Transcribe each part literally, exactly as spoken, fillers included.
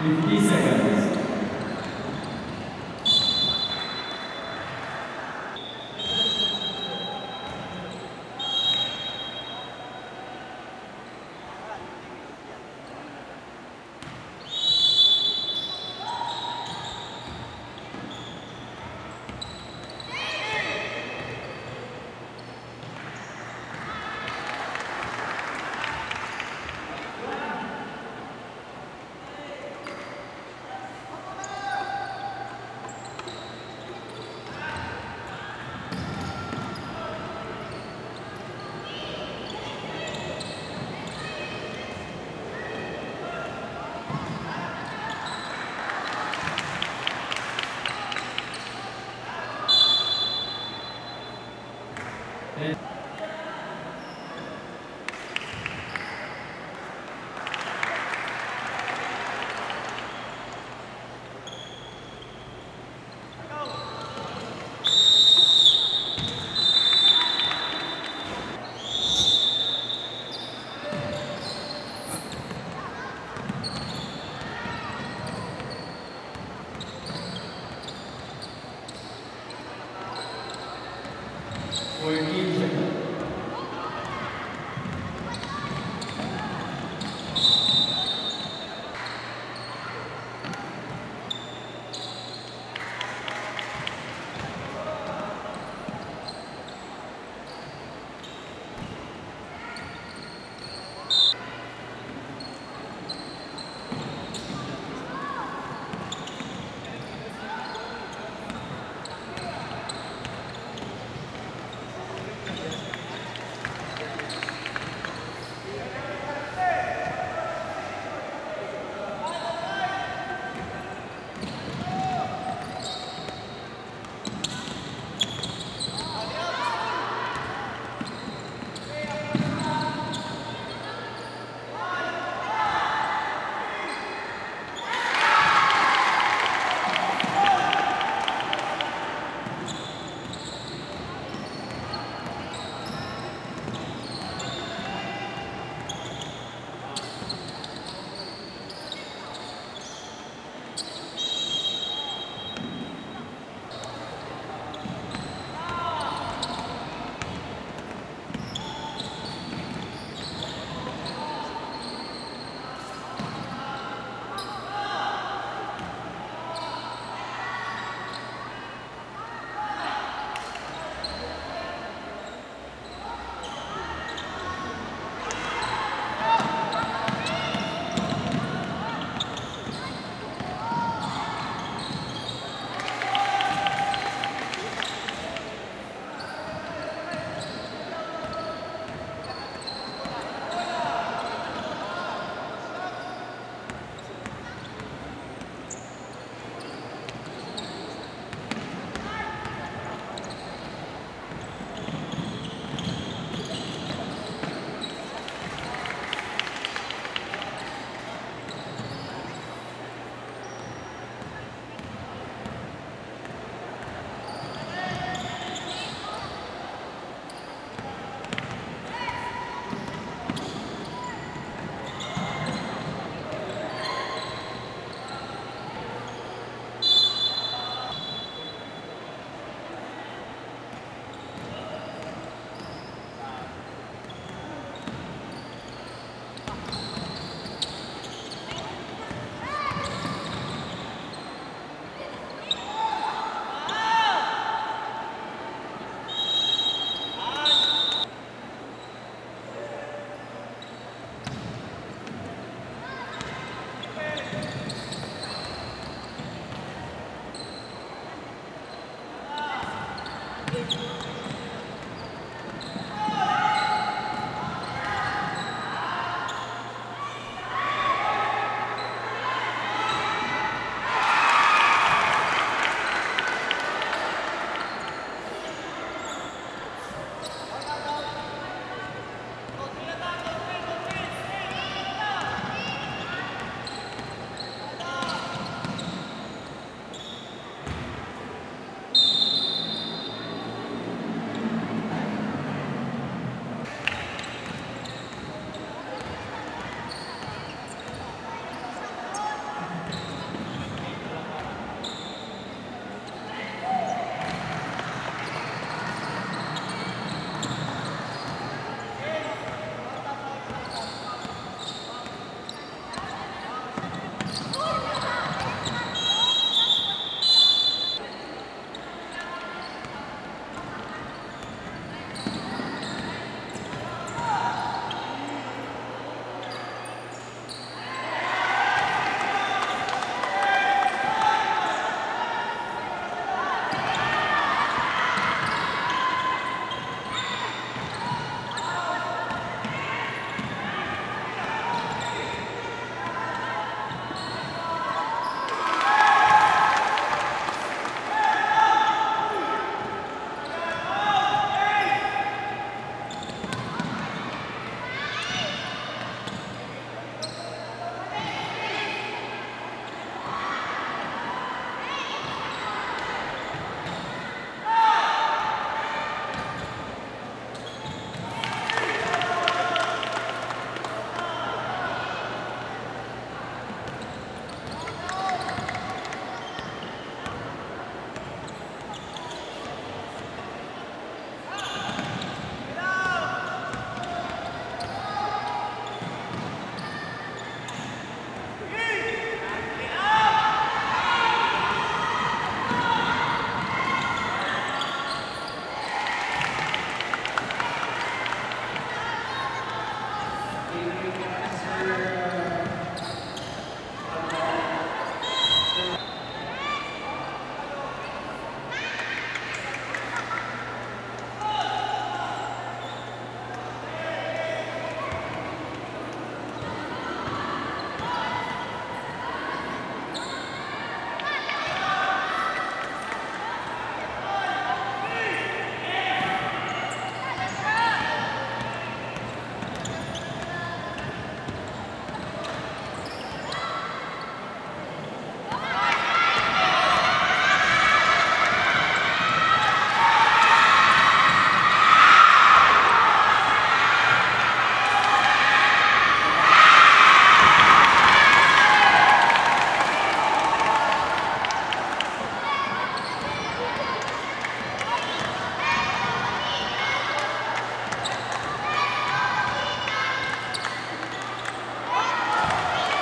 fifty seconds.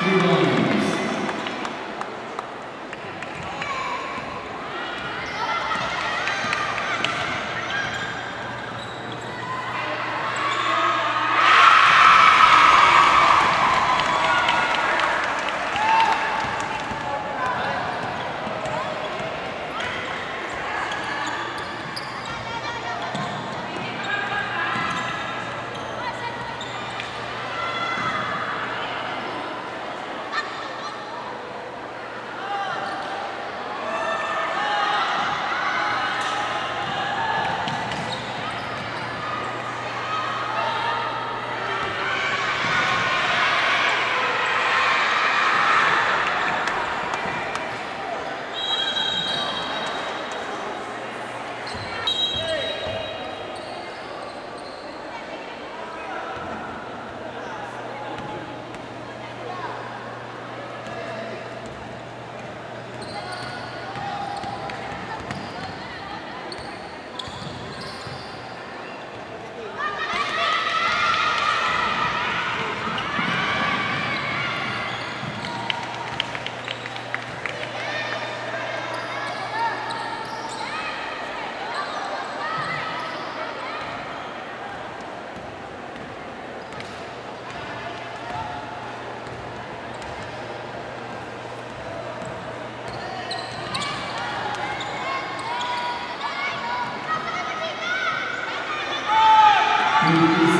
Thank you.